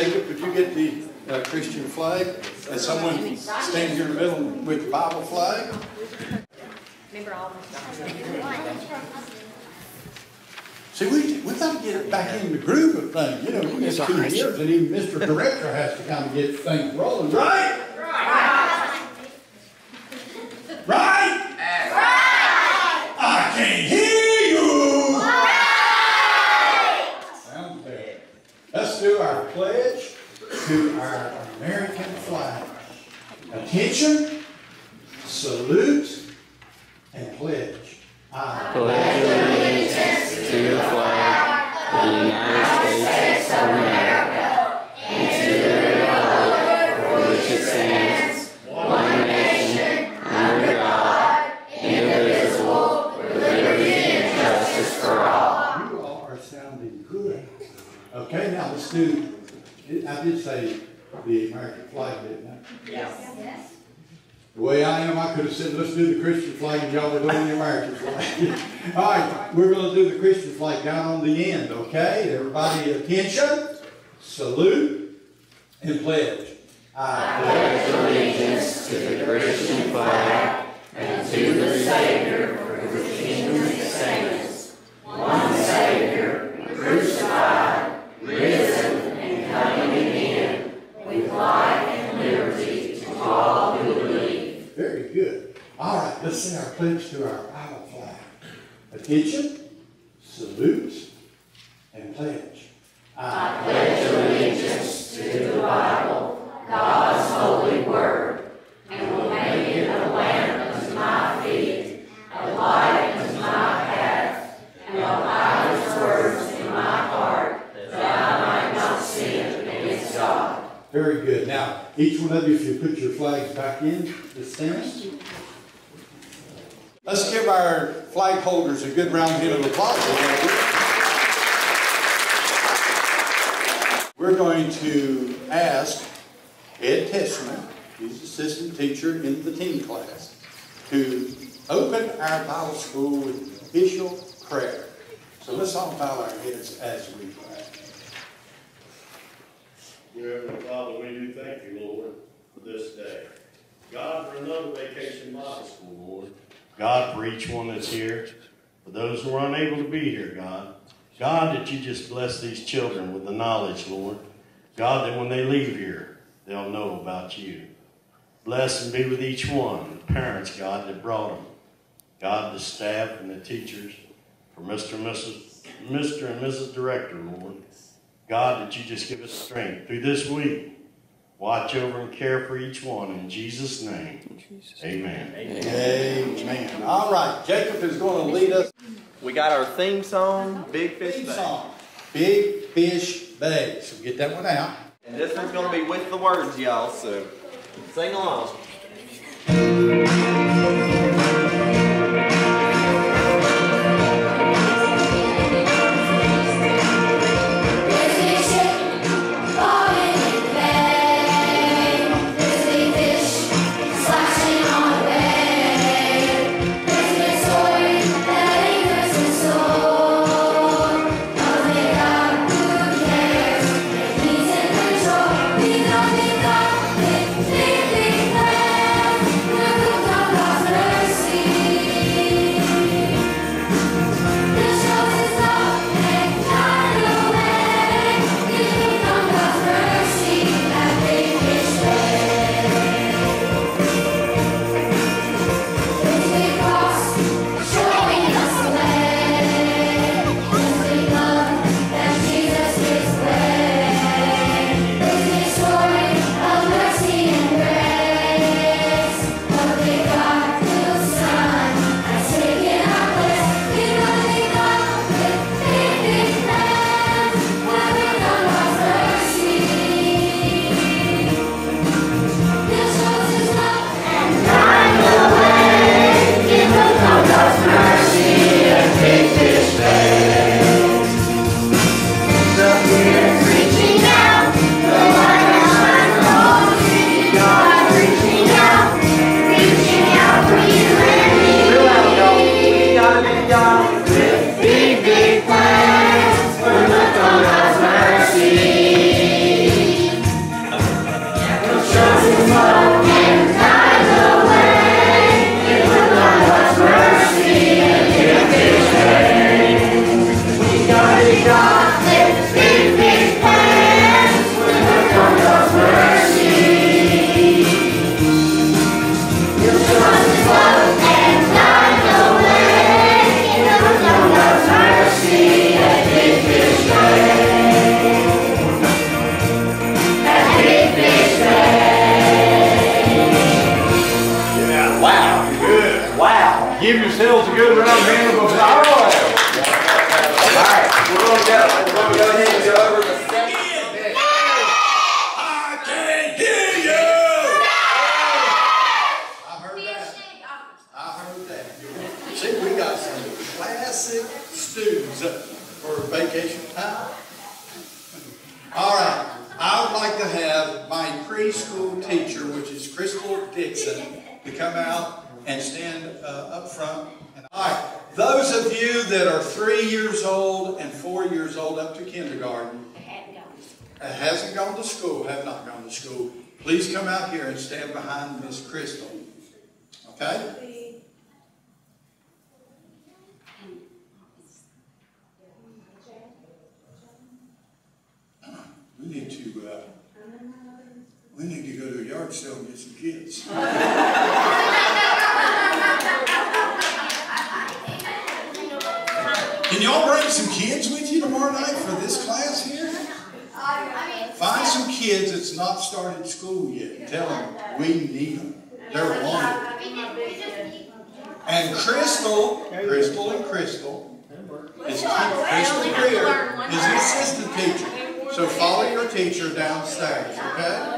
Jacob, could you get the Christian flag? And someone stand here in the middle with the Bible flag. Remember all the see, we got to get it back in the groove of things. You know, we get 2 years and even Mr. Director has to kind of get things rolling. Right? Right. Right? Right. I can hear you. Right. Sounds bad. Let's do our pledge to our American flag. Attention, salute, and pledge. I pledge allegiance to the flag of the United States of America, and to the republic for which it stands, one nation, under God, indivisible, with liberty and justice for all. You all are sounding good. Okay, now let's do, I did say the American flag, didn't I? Yes. Yes. The way I am, I could have said, let's do the Christian flag, and y'all are doing the American flag. All right, we're going to do the Christian flag down on the end, okay? Everybody, attention, salute, and pledge. I pledge allegiance to the Christian flag and to the Savior for the kingdom of saints, one Savior, crucified, risen, and coming again, with life and liberty to all who believe. Very good. All right, let's say our pledge to our Bible flag. Attention, salute, and pledge. I pledge allegiance to the Bible, God's holy word, and will make it a lamp unto my feet, a light unto my path, and will hide his words in my heart, that I might not sin against God. Very good. Now, each one of you, if you put your flags back in, this stands. Let's give our flag holders a good round of applause. We're going to ask Ed Tessman, he's assistant teacher in the teen class, to open our Bible school with an official prayer. So let's all bow our heads as we pray. Dear Heavenly Father, we do thank you, Lord, for this day. God, for another Vacation Bible School, Lord. God, for each one that's here, for those who are unable to be here, God. God, that you just bless these children with the knowledge, Lord. God, that when they leave here, they'll know about you. Bless and be with each one, the parents, God, that brought them. God, the staff and the teachers, for Mr. and Mrs. Director, Lord. God, that you just give us strength through this week. Watch over and care for each one in Jesus' name. Amen. Amen. Amen. All right, Jacob is going to lead us. We got our theme song, Big Fish Bay. Big Fish Bay. So get that one out. And this one's going to be with the words, y'all, so sing along. Give yourselves a good round hand of applause. All right, we're going to go ahead and go over the second bit. I can't hear you! I heard that. I heard that. See, we got some classic stews for vacation time. All right, I would like to have my preschool teacher, which is Crystal Dixon, to come out and stand up front. And, all right, those of you that are 3 years old and 4 years old up to kindergarten, hasn't gone to school, have not gone to school, please come out here and stand behind Miss Crystal. Okay? We need to go to a yard sale and get some kids. Can y'all bring some kids with you tomorrow night for this class here? Find some kids that's not started school yet. Tell them we need them. They're wanted. And Crystal is Crystal Greer is the assistant teacher. So follow your teacher downstairs, okay?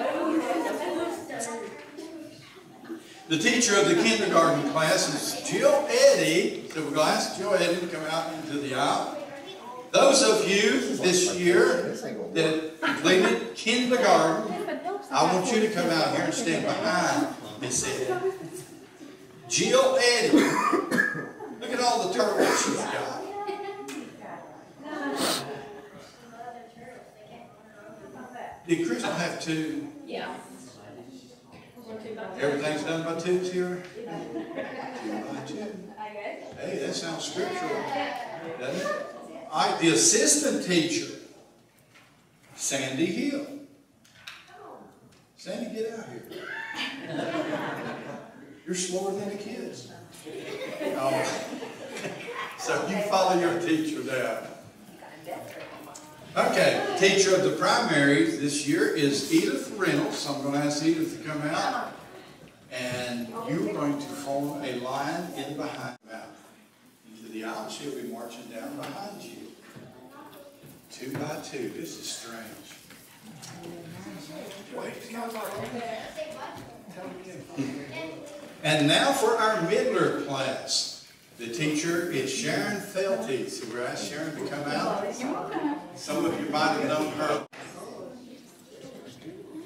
The teacher of the kindergarten class is Jill Eddy, so we're going to ask Jill Eddy to come out into the aisle. Those of you this year that completed kindergarten, I want you to come out here and stand behind Miss Eddy. Jill Eddy, look at all the turtles she's got. Did Crystal have two? Yeah. Everything's done by two here? 2 by 2. Hey, that sounds scriptural, doesn't it? All right, the assistant teacher, Sandy Hill. Sandy, get out here. You're slower than the kids. All right. So you follow your teacher down. Okay, teacher of the primaries this year is Edith Reynolds. So I'm going to ask Edith to come out, and you're going to form a line in behind her. Into the aisle, she'll be marching down behind you. 2 by 2. This is strange. Wait. And now for our middler class. The teacher is Sharon Felty, so we're asking Sharon to come out. Some of you might have known her.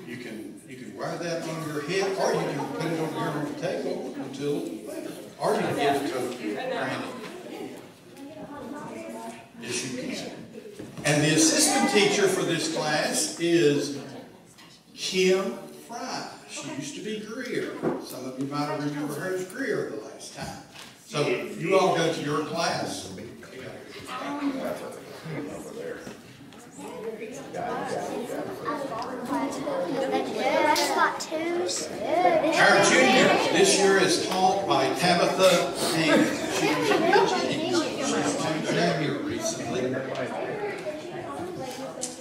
You can wear that on your head, or you can put it over here on the table until later. Or you can give it to Brandon. Yes, you can. And the assistant teacher for this class is Kim Fry. She used to be Greer. Some of you might have remembered her as Greer the last time. So you all go to your class. Our junior this year is taught by Tabitha King. She was a junior recently.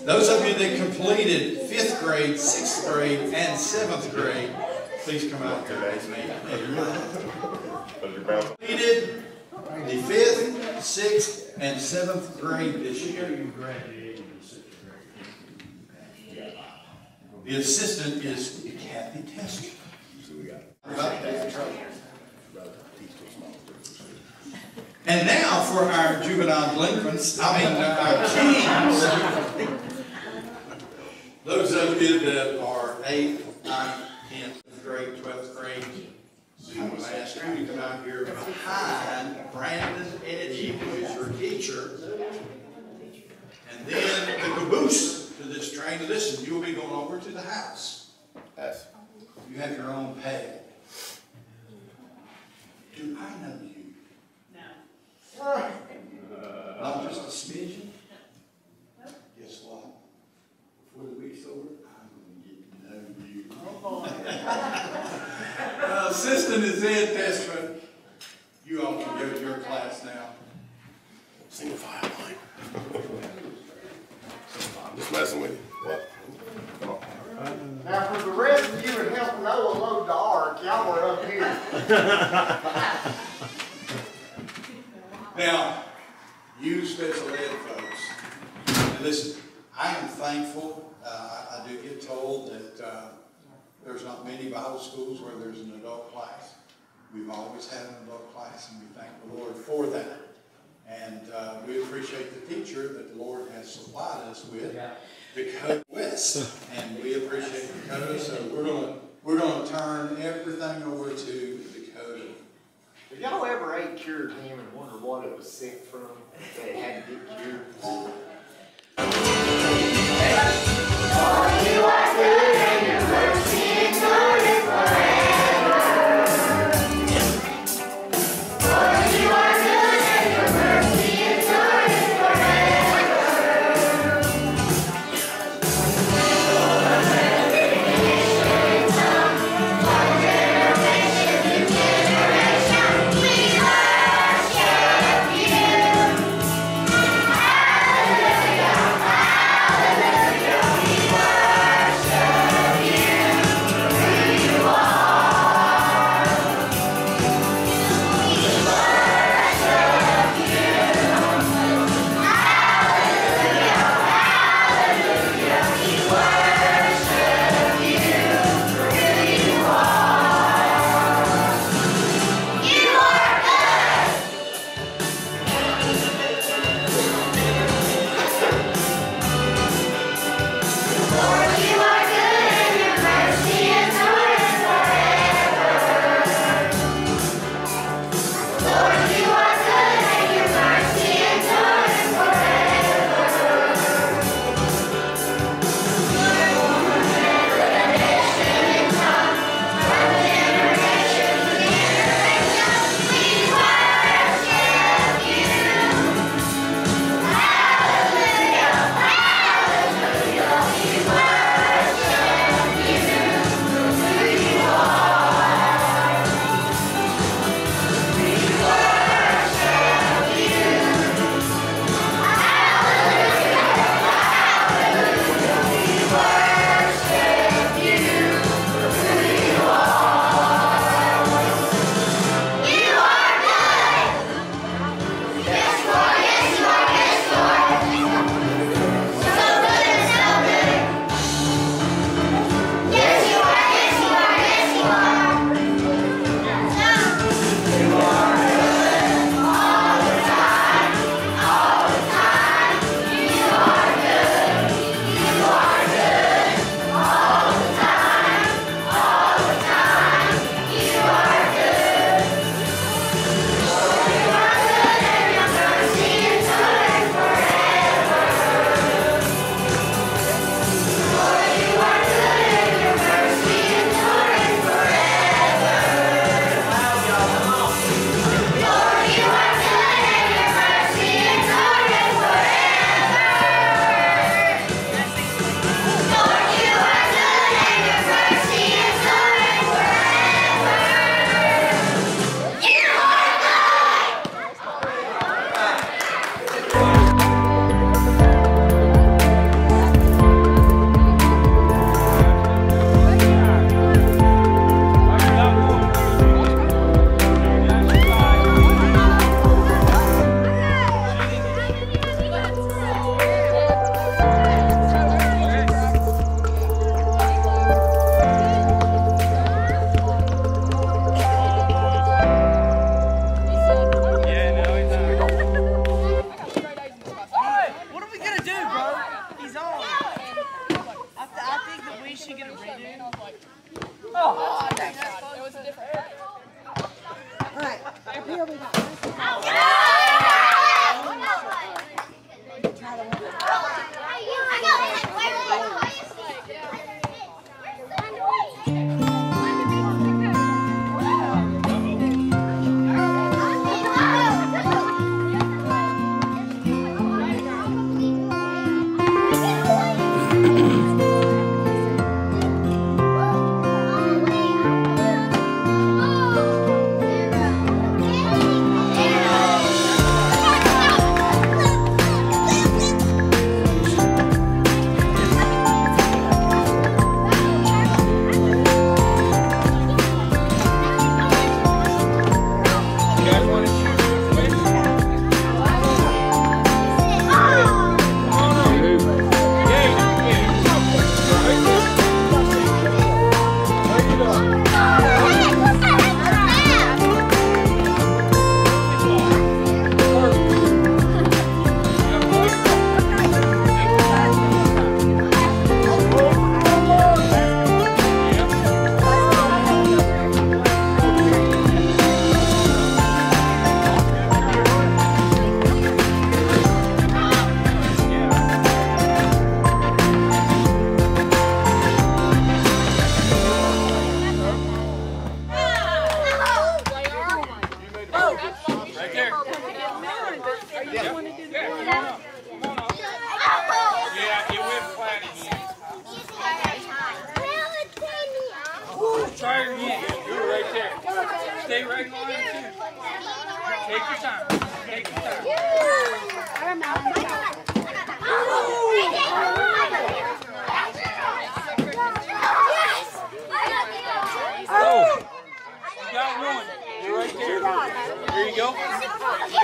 Those of you that completed 5th grade, 6th grade, and 7th grade, please come out here as me. Completed the 5th, 6th, and 7th grade this year. You graduated in 6th grade. The assistant is Kathy Tester. And now for our juvenile delinquents, our teens. Those of you that are 8th, 9th, 10th grade, 12th grade, I'm going to ask you to come out here behind Brandon Eddie, who is your teacher. And then the caboose to this train. Listen, you'll be going over to the house. You have your own pad. Do I know you? No. Not just a smidgen? Guess what? Before the week's over, I'm going to get to know you. Assistant is Ed Tessman. You all can go to your class now. Sing the fire line. I'm just messing with you. What? Come on. Now, for the rest of you that helped Noah load the ark, y'all were up here. Now, used as a lead, folks. And listen, I am thankful. I do get told that there's not many Bible schools where there's an adult class. We've always had an adult class, and we thank the Lord for that. And we appreciate the teacher that the Lord has supplied us with, Dakota West. And we appreciate Dakota, so we're gonna turn everything over to Dakota. Have y'all ever ate cured ham and wondered what it was sick from that it had to get cured? You are good and your mercy endures forever. Try your hand. Do it right there. Stay right on it. Take your time. Take your time. Oh! You got one. You're right there. There you go. Hey,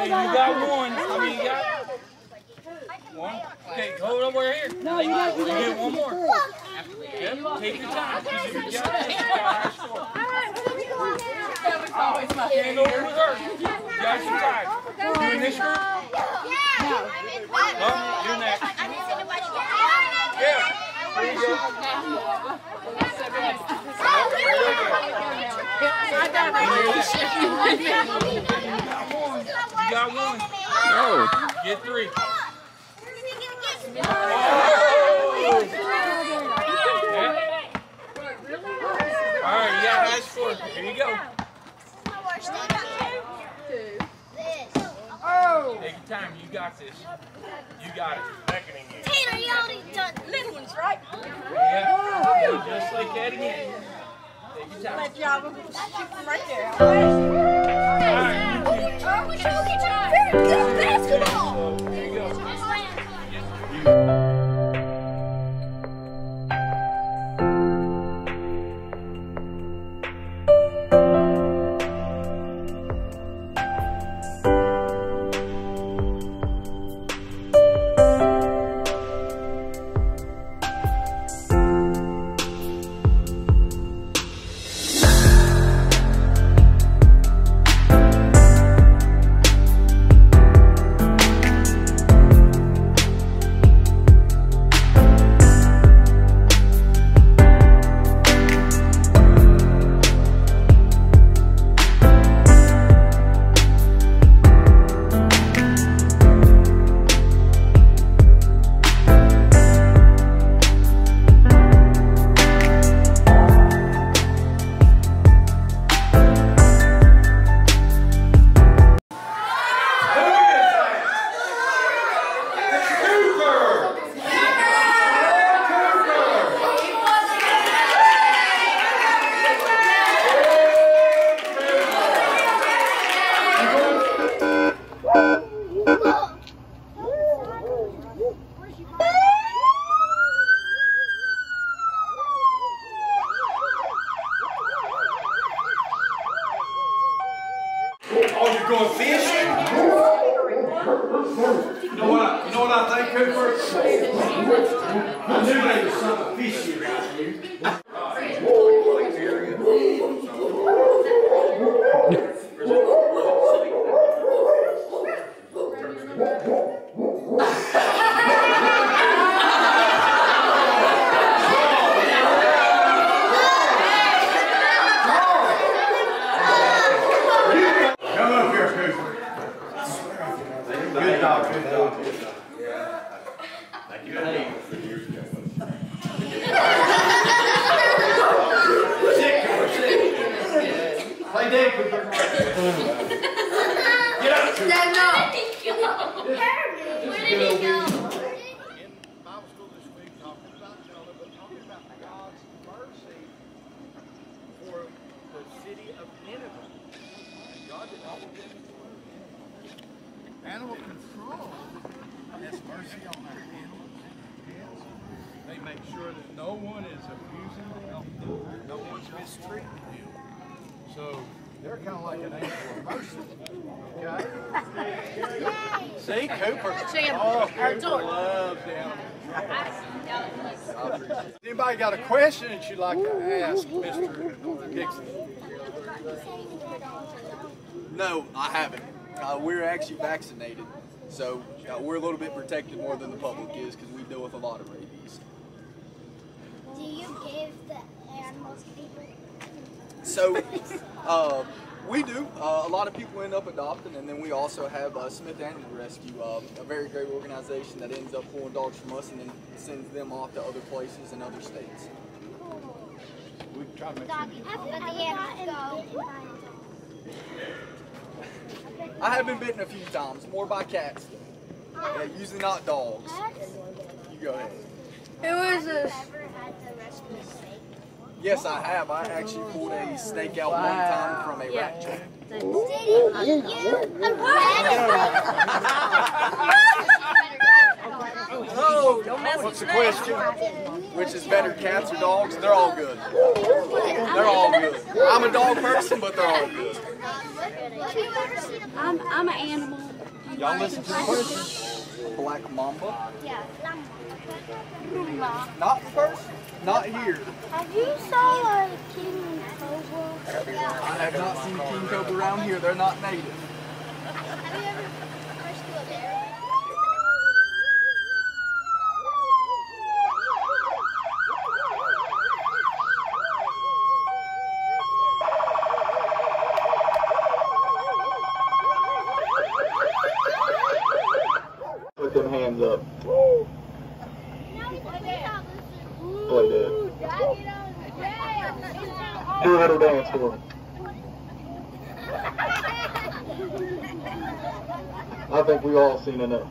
you got one. I mean, you got one. Okay, hold on, we're here. No, you get one more. Yep, take your time. Stand over her. You got your time. You doing this group? No, you're next. Yeah. There you go. You got one. Oh. Get three. Oh. Okay. All right, you got a nice score. Here you go. Take your time. You got this. You got it. Beckoning you. Taylor, you already done little ones, right? Yeah. Just like that again. Take your time. My job will shoot them right there. All right. Basketball. There you go. You'd like to ask Mr. Dixon? No, I haven't. We're actually vaccinated, so we're a little bit protected more than the public is because we deal with a lot of rabies. Do you give the animals people? So, we do. A lot of people end up adopting, and then we also have Smith Animal Rescue, a very great organization that ends up pulling dogs from us and then sends them off to other places and other states. We try to make sure. Doggy, but the animals go. I have been bitten a few times, more by cats. Yeah, usually not dogs. You go ahead. Who is this? Yes, I have. I actually pulled a snake out one time from a rat trap. Did you Oh, don't mess with the question. Which is better, cats or dogs? They're all good. They're all good. I'm a dog person, but they're all good. I'm an animal. Y'all listen to the person? Black mamba? Yeah, mamba. Not the person? Not here. Have you saw a king cobra? I have not seen king cobra around here. They're not native. Have you ever rescued a bear? I think we've all seen enough.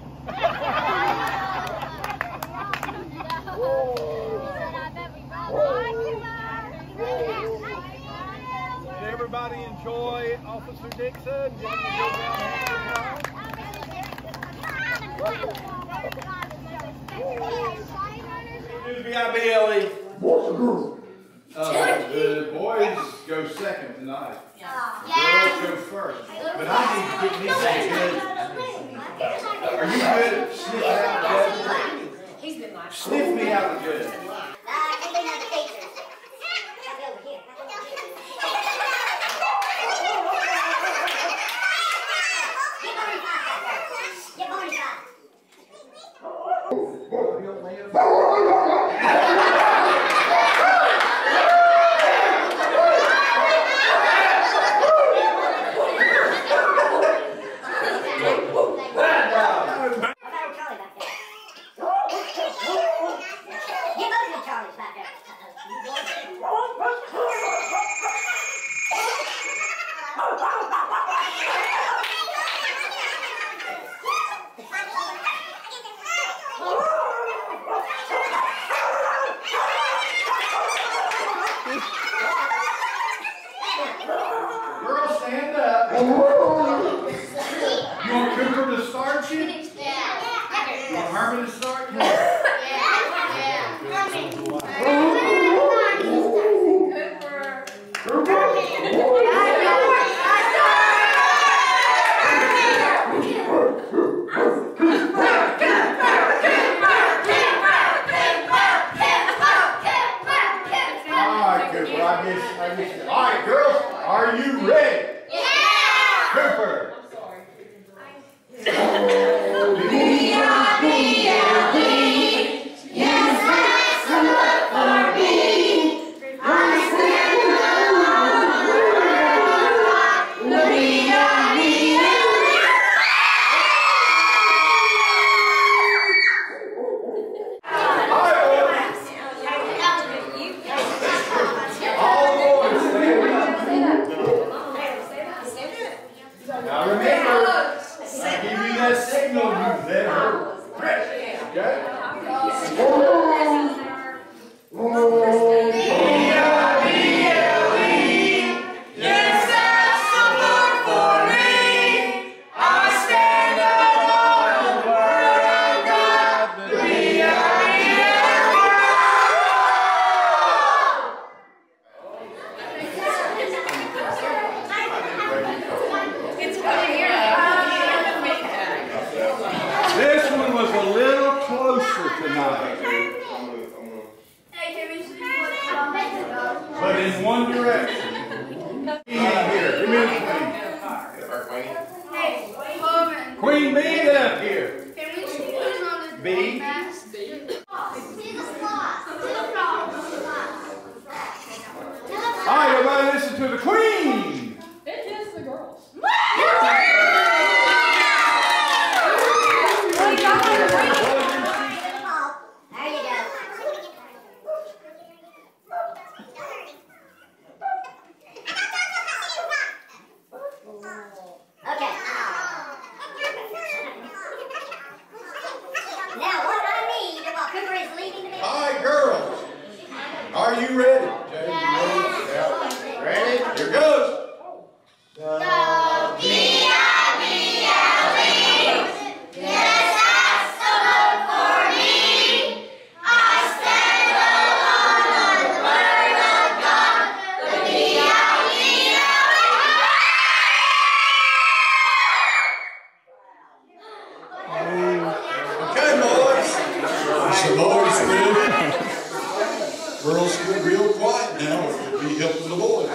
Did everybody enjoy Officer Dixon? The boys go second tonight. The girls go first. But I need to get me good. Are you good? Sniff out good. He's been live. Sniff me out good. And they know the pictures. Okay. Go B-I-B-L-E. Yes, that's the one for me. I stand alone on the word of God. The B-I-B-L-E. Okay, boys. It's the boys' school. Girls get real quiet now. We'll be helping the boys.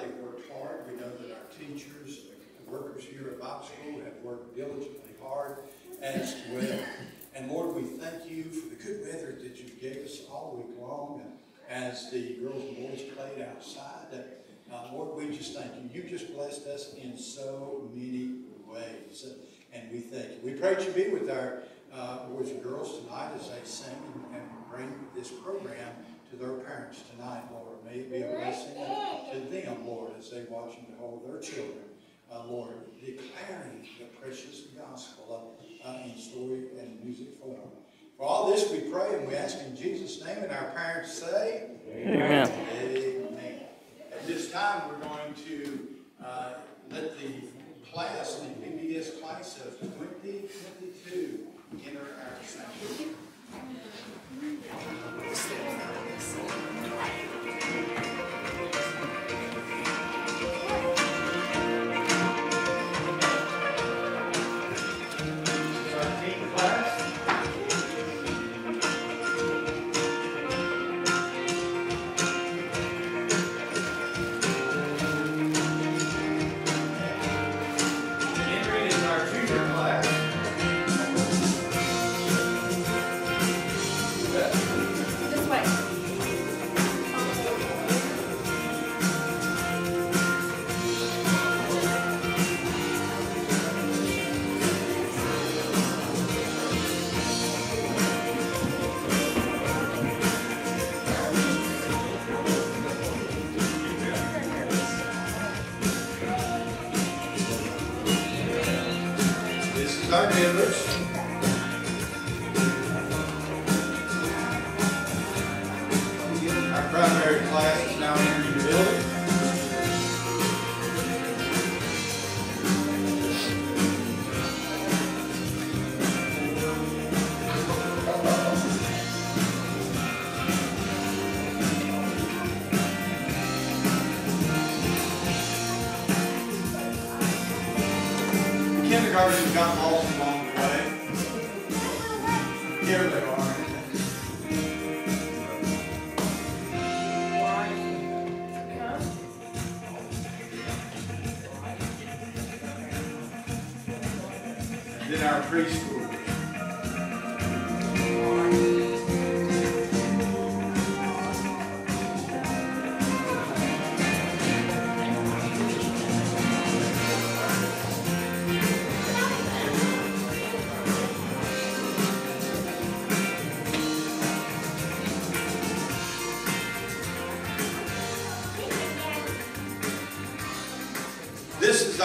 they worked hard. We know that our teachers, the workers here at Bible School have worked diligently hard as well. And Lord, we thank you for the good weather that you gave us all week long. And as the girls and boys played outside, Lord, we just thank you. You just blessed us in so many ways. And we thank you. We pray that you be with our boys and girls tonight as they sing and bring this program to their parents tonight, Lord. May it be a blessing to them, Lord, as they watch and behold their children, Lord, declaring the precious gospel in story and music form. For all this we pray and we ask in Jesus' name, and our parents say, Amen. Amen. At this time, we're going to let the class, the VBS class of 2022, enter our sanctuary.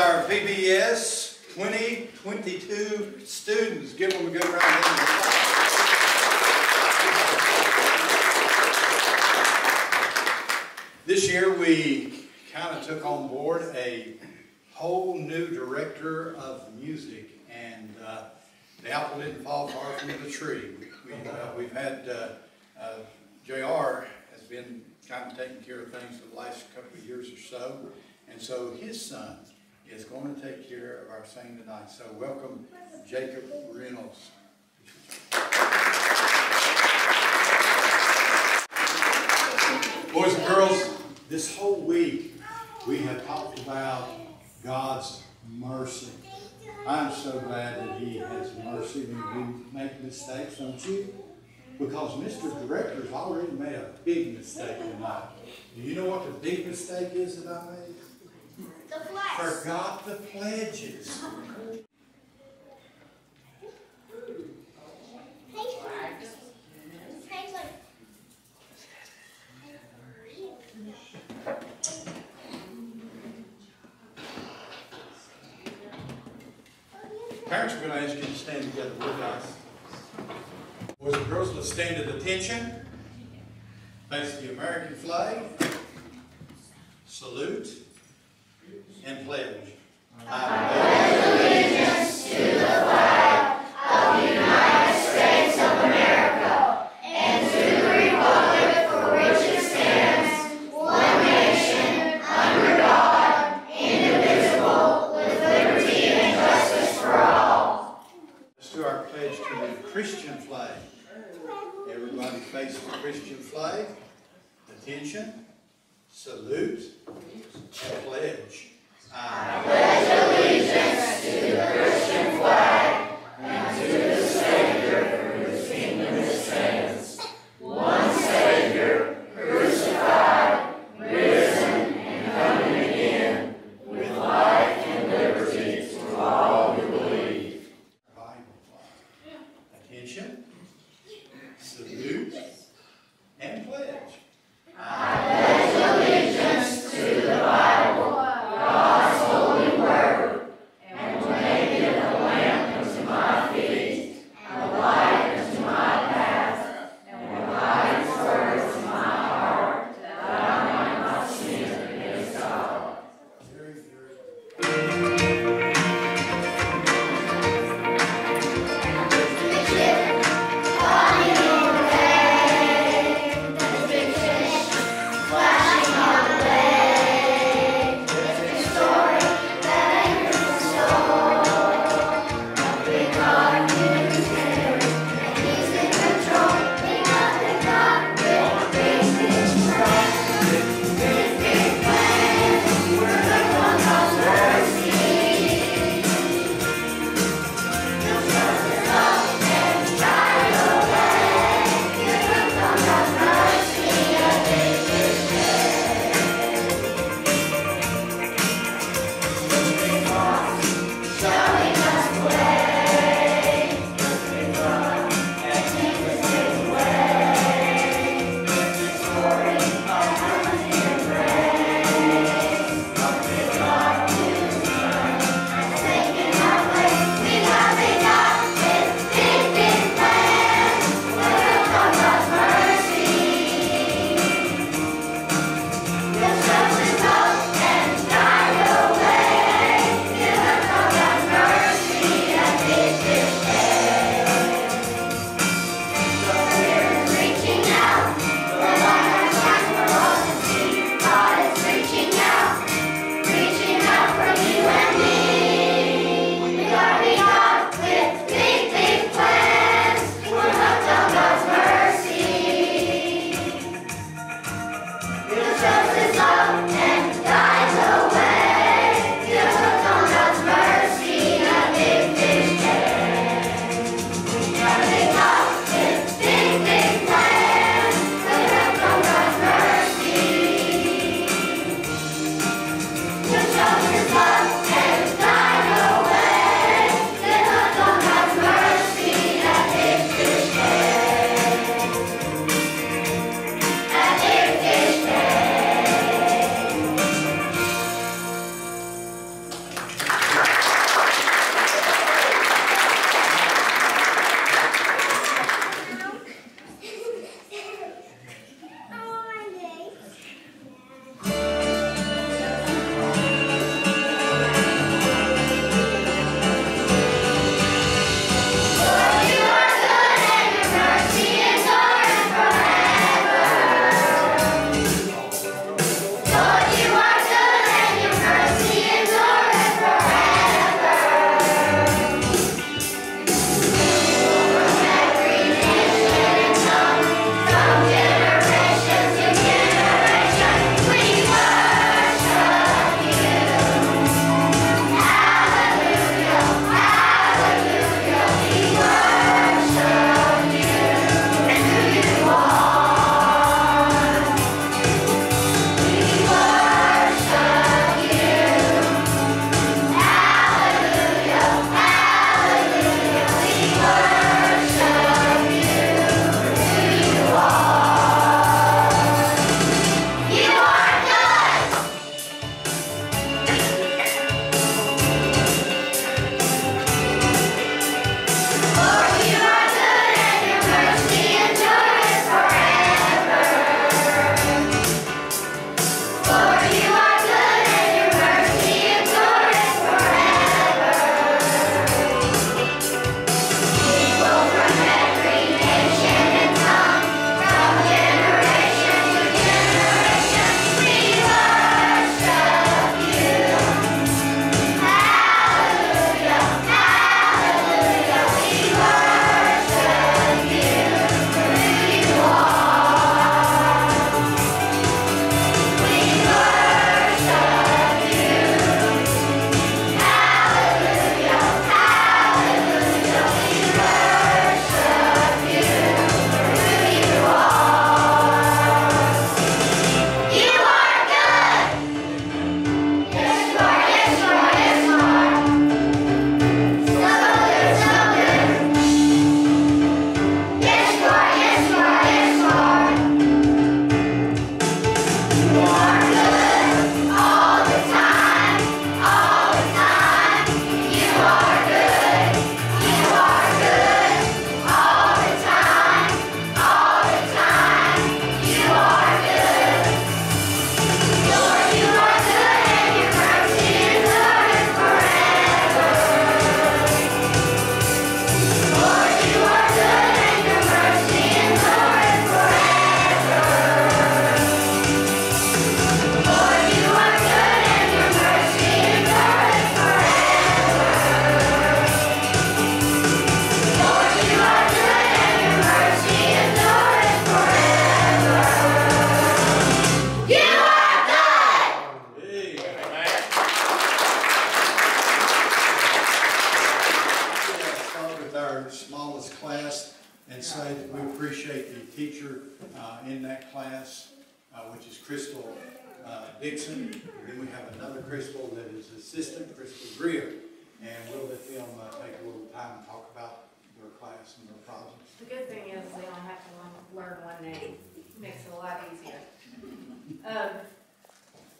Our VBS 2022 students. Give them a good round of applause. This year we kind of took on board a whole new director of music, and the apple didn't fall far from the tree. We've had JR has been kind of taking care of things for the last couple of years or so, and so his son is going to take care of our singing tonight. So welcome Jacob Reynolds. Boys and girls, this whole week we have talked about God's mercy. I'm so glad that He has mercy when we make mistakes, don't you? Because Mr. Director's already made a big mistake tonight. Do you know what the big mistake is that I made? Forgot the pledges. Parents, we're going to ask you to stand together with us. Boys and girls, let's stand at attention. Face the American flag. Salute. And pledge. I pledge allegiance to the flag of the United States of America and to the republic for which it stands, one nation, under God, indivisible, with liberty and justice for all. Let's do our pledge to the Christian flag. Everybody face the Christian flag. Attention. salute, and pledge. I pledge allegiance to the Christian flag and to the Savior for whose kingdom it stands, one Savior, crucified, risen, and coming again, with life and liberty for all who believe. Attention, salute, and pledge. I pledge allegiance to the Bible, God's holy word, and will make it a lamp unto my feet, and a light unto my path, and a guiding word to my heart, that I might not sin against God. say that we appreciate the teacher in that class, which is Crystal Dixon. And then we have another Crystal that is assistant, Crystal Greer. And we'll let them take a little time and talk about their class and their problems. The good thing is they don't have to learn one name. It makes it a lot easier.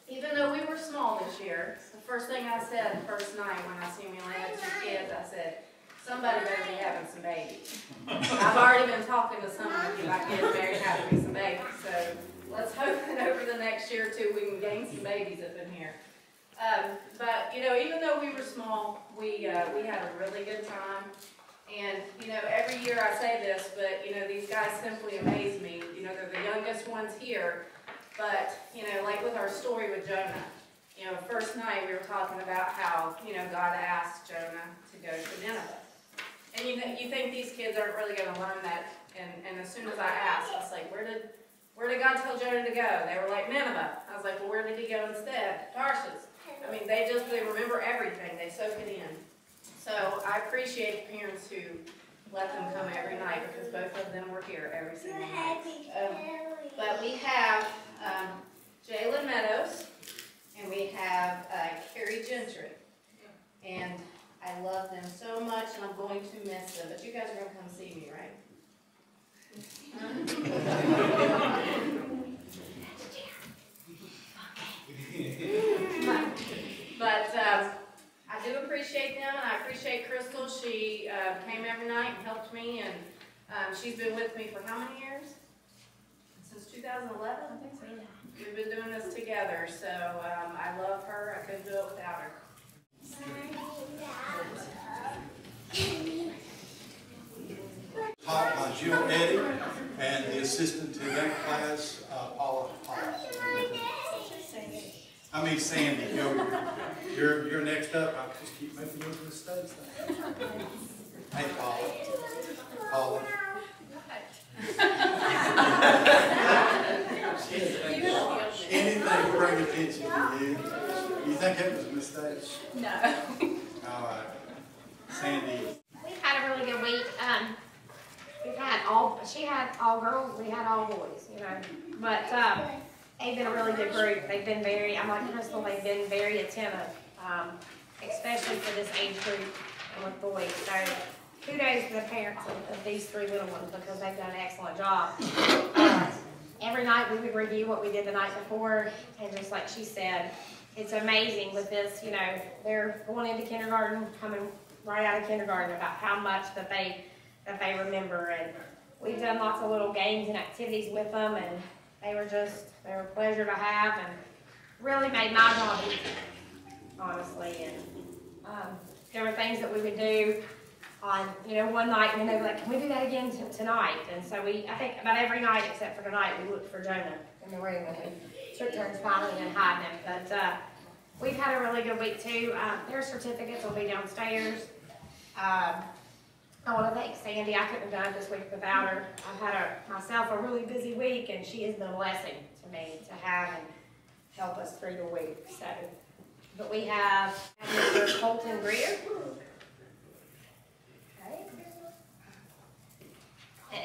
Even though we were small this year, the first thing I said the first night when I seen we only had 2 kids, I said, somebody better be having some babies. I've already been talking to some of you about getting married and having some babies, so let's hope that over the next year or two we can gain some babies up in here. But, you know, even though we were small, we had a really good time. And, you know, every year I say this, but, you know, these guys simply amaze me. You know, they're the youngest ones here. But, you know, like with our story with Jonah, you know, first night we were talking about how, you know, God asked Jonah to go to Nineveh. And, you know, you think these kids aren't really going to learn that. And as soon as I asked, I was like, where did God tell Jonah to go? They were like, Nineveh. I was like, well, where did he go instead? Tarshish. I mean, they remember everything. They soak it in. So I appreciate parents who let them come every night because both of them were here every single night. But we have Jalen Meadows and we have Carrie Gentry. And I love them so much and I'm going to miss them. But you guys are going to come see me, right? But I do appreciate them, and I appreciate Crystal. She came every night and helped me, and she's been with me for how many years? Since 2011? I think so. We've been doing this together, so I love her. I couldn't do it without her. Taught by Jill Eddy, and the assistant to that class, Paula Clark. I mean, Sandy, you're next up. I'll just keep making those mistakes. Hey, Paula. Paula. Anything to bring attention to you. You think it was a mistake? No. All right. Sandy. We've had a really good week. She had all girls, we had all boys, you know, but they've been a really good group. They've been very, I'm like Crystal, they've been very attentive, especially for this age group and with boys. So kudos to the parents of these 3 little ones because they've done an excellent job. Every night we would review what we did the night before, and just like she said, it's amazing with this, you know, they're going into kindergarten, coming right out of kindergarten about how much that they remember, and we've done lots of little games and activities with them, and they were a pleasure to have, and really made my job easy, honestly. And there were things that we would do on, you know, one night, and then they were like, can we do that again tonight? And so I think about every night except for tonight, we looked for Jonah in the room, and we took turns finding and hiding him. But we've had a really good week too. Their certificates will be downstairs. I want to thank Sandy. I couldn't have done this week without her. I've had myself a really busy week, and she has been a blessing to me to have and help us through the week. So, but we have Mr. Colton Greer. Okay.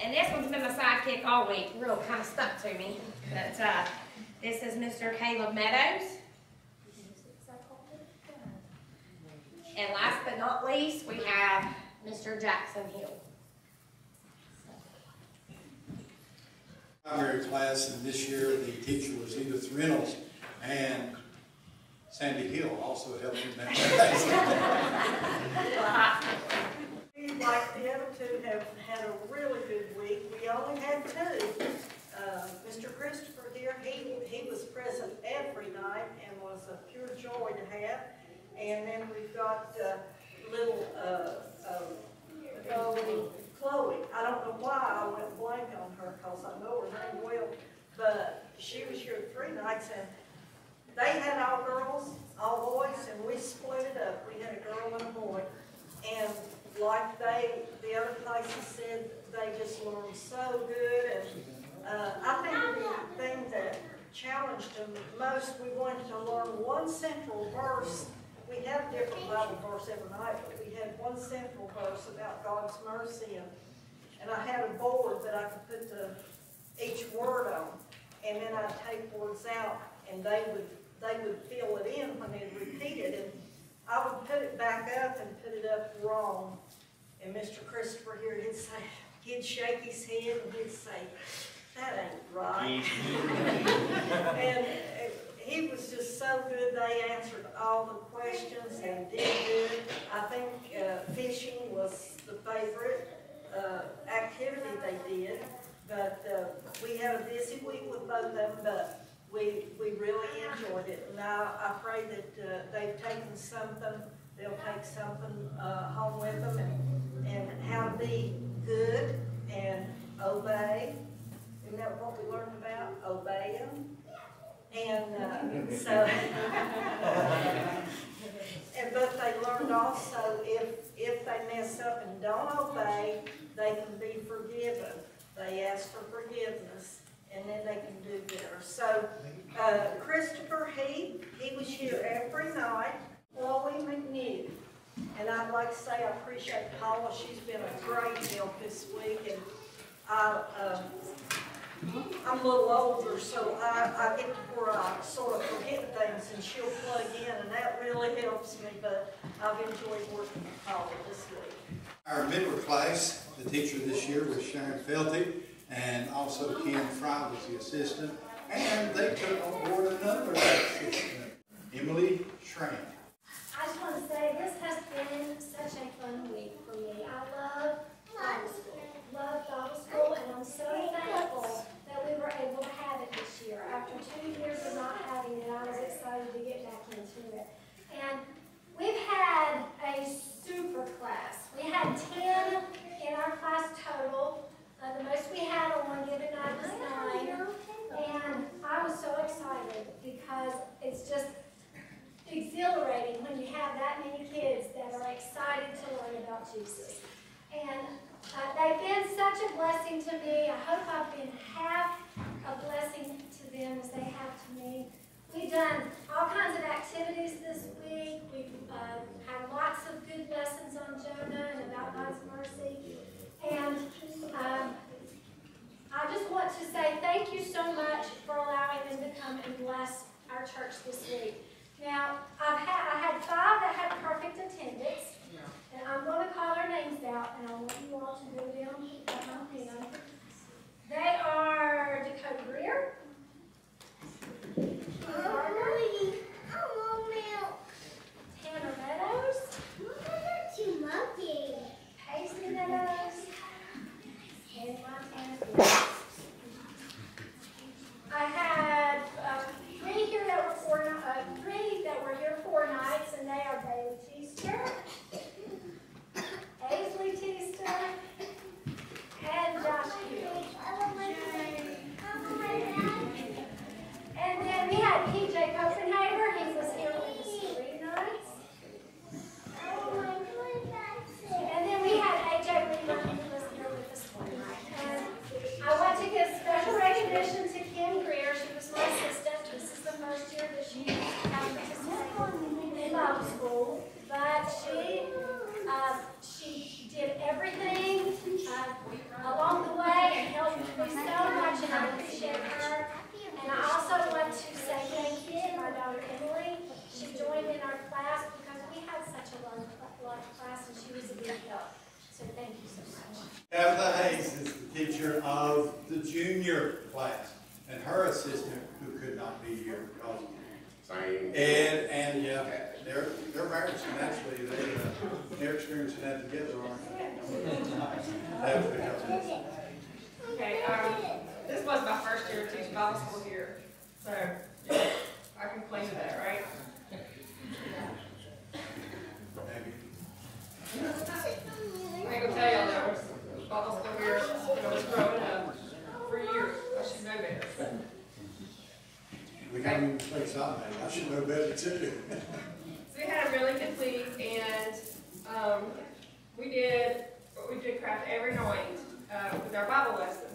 And this one's been my sidekick all week. Real kind of stuck to me. But this is Mr. Caleb Meadows. And last but not least, we have Mr. Jackson Hill. Primary class, and this year the teacher was Edith Reynolds, and Sandy Hill also helped in that class. We, like the other 2, have had a really good week. We only had 2. Mr. Christopher Heath, he was present every night and was a pure joy to have. And then we've got little Chloe. I don't know why I went blank on her because I know her name well, but she was here 3 nights and they had all girls, all boys, and we split it up. We had a girl and a boy, and like the other places said, they just learned so good. And I think the thing that challenged them most, we wanted to learn one central verse. We have different Bible verse every night, but we had one central verse about God's mercy, and and I had a board that I could put each word on, and then I'd take words out, and they would fill it in when they repeated it. I would put it back up and put it up wrong, and Mr. Christopher here, he'd say, he'd shake his head and he'd say, "That ain't right." And he was just so good. They answered all the questions and did good. I think fishing was the favorite activity they did. But we had a busy week with both of them, but we really enjoyed it. And I pray that they've taken something, they'll take something home with them, and how to be good and obey. Isn't that what we learned about? Obeying. And so, but they learned also if they mess up and don't obey, they can be forgiven. They ask for forgiveness, and then they can do better. So, Christopher Heath, he was here every night. Chloe McNew, and I'd like to say I appreciate Paula. She's been a great help this week, and I'm a little older, so I get to where I sort of forget things, and she'll plug in, and that really helps me, but I've enjoyed working with Paula this week. Our middle class, the teacher this year was Sharon Felty, and also Ken Fry was the assistant, and they took on board another assistant, Emily Schrank. I just want to say this has been such a fun week for me. I love Bible school. Love Bible school, and I'm so thankful that we were able to have it this year. After 2 years of not having it, I was excited to get back into it. And we've had a super class. We had 10 in our class total. The most we had on one given night was 9. And I was so excited because it's just exhilarating when you have that many kids that are excited to learn about Jesus. And they've been such a blessing to me. I hope I've been half a blessing to them as they have to me. We've done all kinds of activities this week. We've had lots of good lessons on Jonah and about God's mercy. And I just want to say thank you so much for allowing them to come and bless our church this week. Now, I had 5 that had perfect attendance. And I'm going to call their names out, and I want you all to go down at my hand. They are Jacob Rear, Tanner Meadows, Paisley Meadows, and Montana. I had 3 here that were 3 that were here 4 nights, and they are Bailey Tester, Aisley Tester, and Josh Hill. And then we had PJ Copenhagen. He was here with us 3 nights. And then we had AJ Reynolds. He was here with us 1 night. And I want to give special recognition to Kim Greer. She was my assistant. This is the first year that she had participated in Bible school, but she did everything along the way and helped me so much, and I appreciate her. And I also want to say thank you to my daughter Emily. She joined in our class because we had such a large class, and she was a big help. So thank you so much. Tabitha Hayes is the teacher of the junior class, and her assistant, who could not be here because Ed and their marriage, and actually their experience in that together are. Okay, this was my first year teaching Bible school here, so I can claim to that, right? I ain't gonna tell y'all that was Bible school here when I was growing up for years. I should know better. We can't even play something. I should know better too. So we had a really good week, and we did craft every night with our Bible lesson.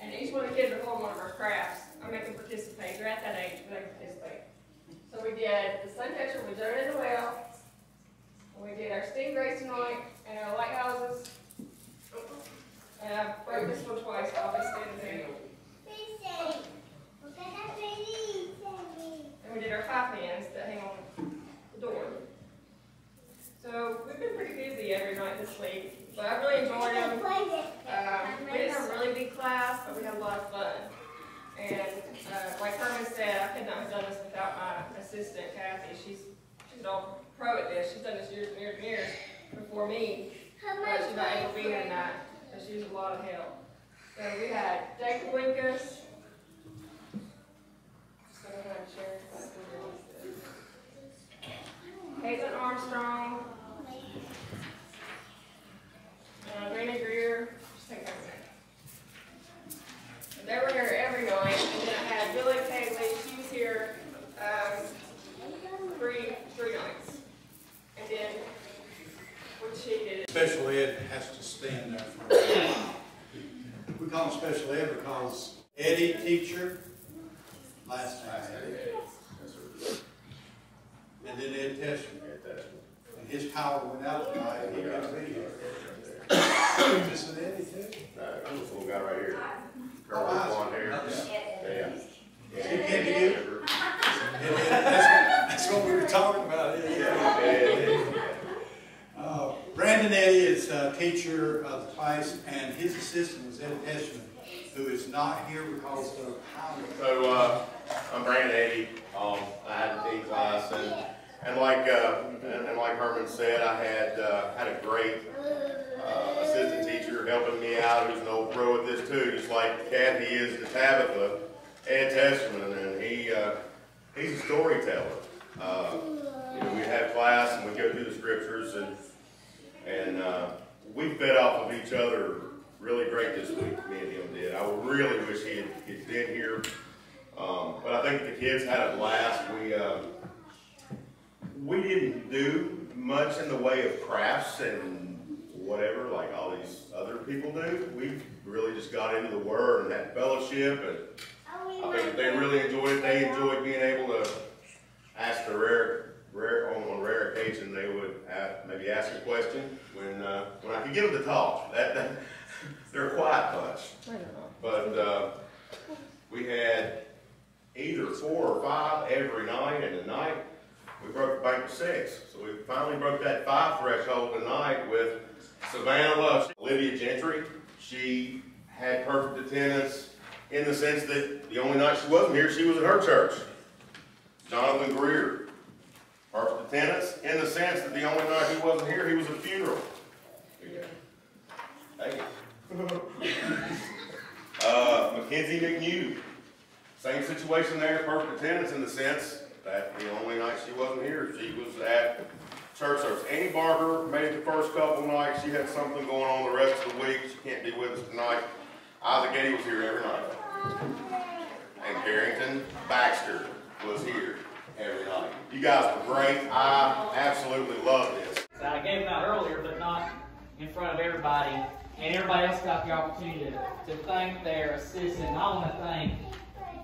And each one of the kids would hold one of our crafts. I make them participate. They're at that age where they participate. So we did the sun picture with Jonah in the well. And we did our stingrays tonight and our lighthouses. But I really enjoyed them. We didn't have a really big class, but we had a lot of fun. And like Herman said, I could not have done this without my assistant, Kathy. She's an old pro at this. She's done this years and years and years before me. But she's not able to be here tonight. But she was a lot of help. So we had Jacob Winkus. Hazen Armstrong. Brandon Greer. They were here every night. And then I had Billy Cagley. She was here three nights. And then when she did it. Special Ed has to stand there for a while. We call him Special Ed because Eddie, teacher, last time. And then Ed Tessman. And his power went out tonight and he got to be here. Is this an Eddie too? No, this little guy right here. Girl with blonde hair. Yeah. Is he getting you? That's what we were talking about. Brandon Eddie is a teacher of the class, and his assistant was Ed Tessman, who is not here because of power. So, I'm Brandon Eddie. I had a D class, and like Herman said, I had had a great assistant teacher helping me out, who's an old pro at this too, just like Kathy is to Tabitha, Ed Tessman, and he's a storyteller. You know, we have class and we go through the scriptures, and we fed off of each other really great this week. Me and him did. I really wish he had been here, but I think the kids had a blast. We didn't do much in the way of crafts and whatever like all these other people do. We really just got into the Word and had fellowship, and I think they really enjoyed it. They enjoyed being able to ask the on rare occasion they would maybe ask a question when I could give them the talk. That they're a quiet bunch, but we had either 4 or 5 every night, and tonight we broke the bank to 6. So we finally broke that 5 threshold tonight with Savannah Lush. Olivia Gentry, she had perfect attendance in the sense that the only night she wasn't here, she was at her church. Jonathan Greer. Perfect attendance, in the sense that the only night he wasn't here, he was at a funeral. Yeah. Thank you. Mackenzie McNew, same situation there, perfect attendance in the sense that the only night she wasn't here, she was at church service. Annie Barger made it the first couple nights. She had something going on the rest of the week. She can't be with us tonight. Isaac Eddie was here every night. And Carrington Baxter was here every night. You guys were great. I absolutely love this. So I gave them out earlier, but not in front of everybody. And everybody else got the opportunity to thank their assistant. And I want to thank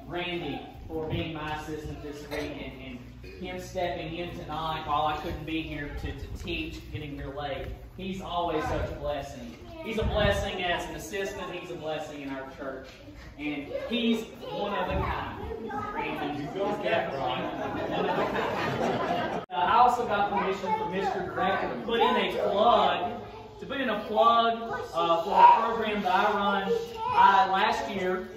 Randy for being my assistant this week and him stepping in tonight while I couldn't be here to teach, getting here late. He's always such a blessing. He's a blessing as an assistant. He's a blessing in our church. And he's one of a kind. Randy, he's definitely one of a kind. I also got permission from Mr. Director to put in a plug, for a program that I run. I, last year,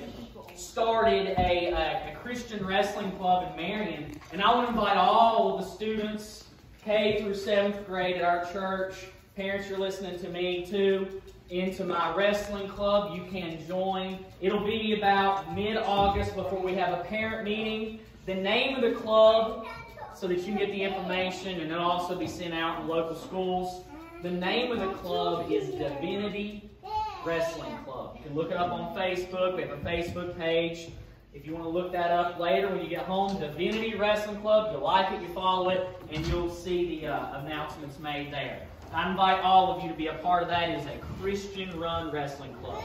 started a Christian wrestling club in Marion. And I would invite all of the students, K through 7th grade at our church. Parents, you're listening to me, too. Into my wrestling club, you can join. It'll be about mid-August before we have a parent meeting. The name of the club, so that you can get the information, and it'll also be sent out in local schools. The name of the club is Divinity Wrestling Club. You can look it up on Facebook. We have a Facebook page. If you want to look that up later when you get home, Divinity Wrestling Club, you'll like it, you follow it, and you'll see the announcements made there. I invite all of you to be a part of that. It is a Christian-run wrestling club.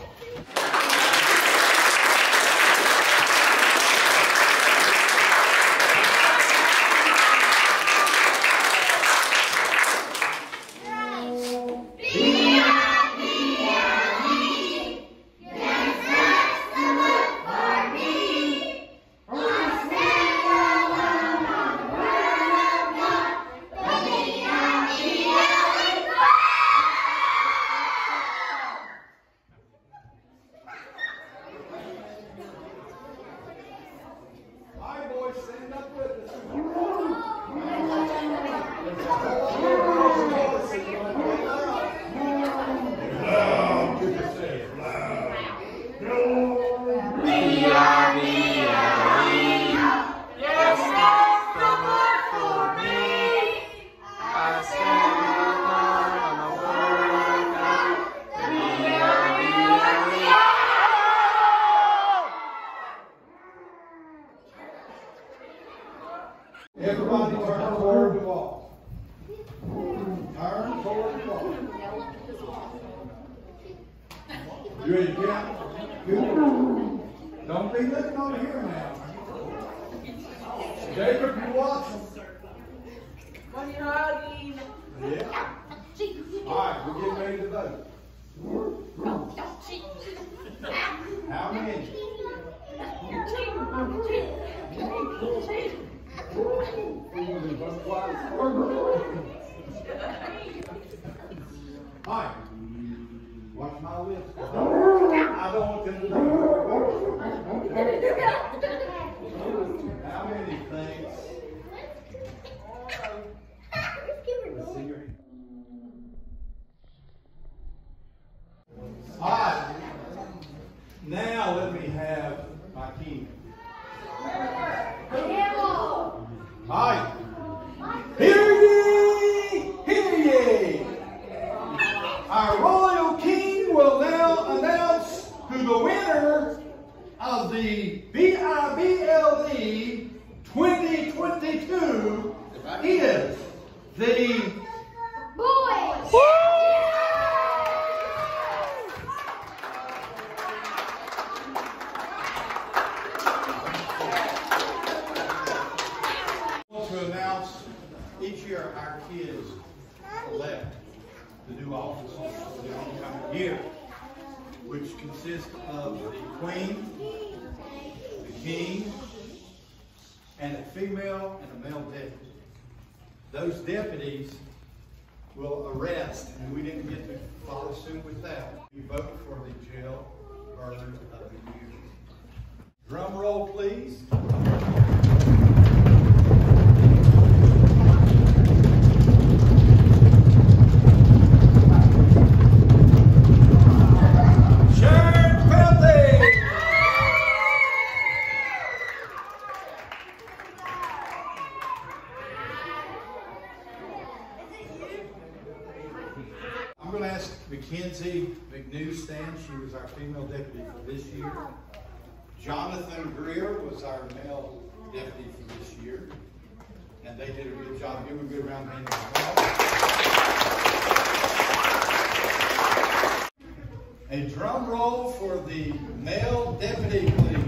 Mackenzie McNew stands. She was our female deputy for this year. Jonathan Greer was our male deputy for this year. And they did a good job. Give them a good round of applause. A drum roll for the male deputy, please.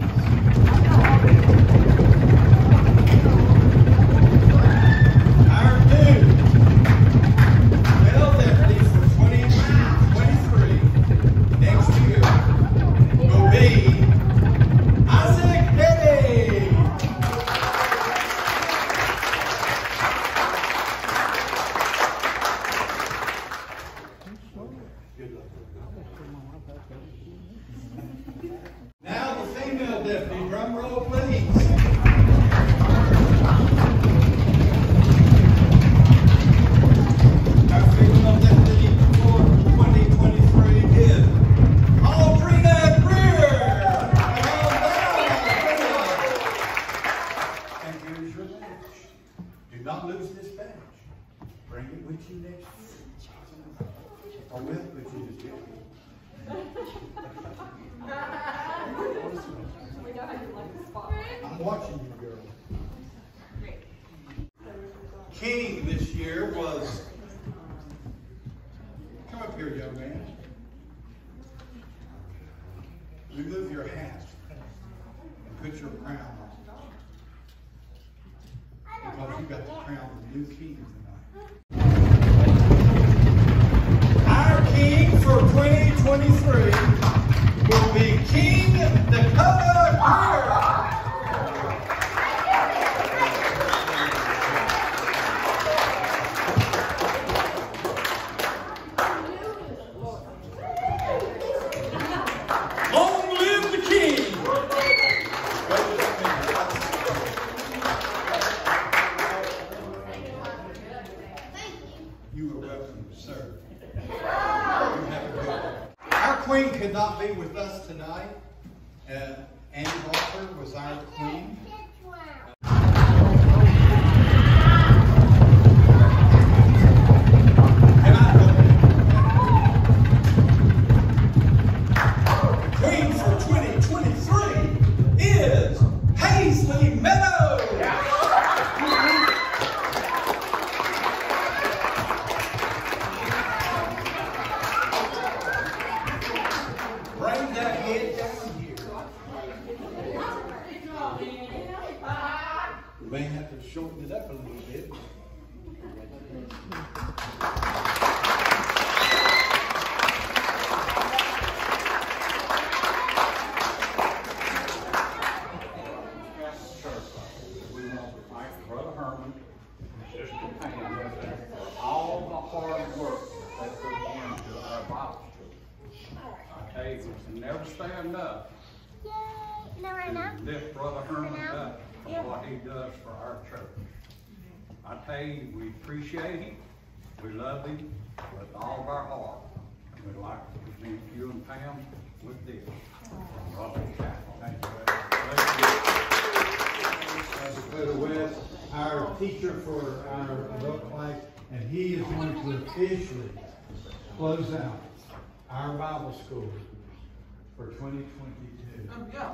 You are welcome to serve. You have a good one. Our queen could not be with us tonight. Annie Barger was our queen. We appreciate him, we love him with all of our heart, and we'd like to present you and Pam with this. Dakota West, our teacher for our adult class, and he is going to officially close out our Bible school for 2022.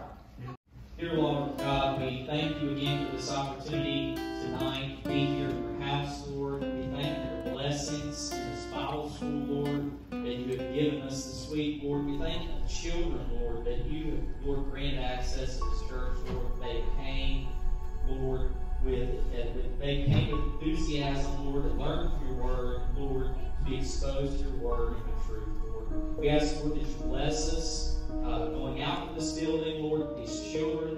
Dear Lord God, we thank you again for this opportunity tonight to be here in your house, Lord. We thank you for your blessings in this Bible school, Lord, that you have given us this week, Lord. We thank you for the children, Lord, that you have, Lord, granted access to this church, Lord. They came, Lord, with enthusiasm, Lord, to learn from your word, Lord, to be exposed to your word and the truth, Lord. We ask, Lord, that you bless us. Going out from this building, Lord, these children,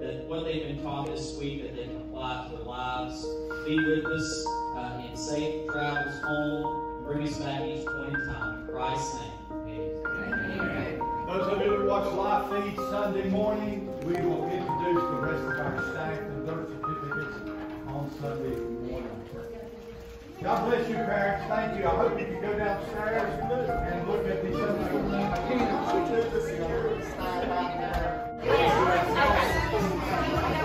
that what they've been taught this week, that they can apply to their lives. Be with us in safe travels home. Bring us back each point in time. In Christ's name, amen. Those of you who watch live feed Sunday morning, we will introduce the rest of our staff and their certificates on Sunday morning. God bless you, parents. Thank you. I hope you can go downstairs and look at these other people. I can't.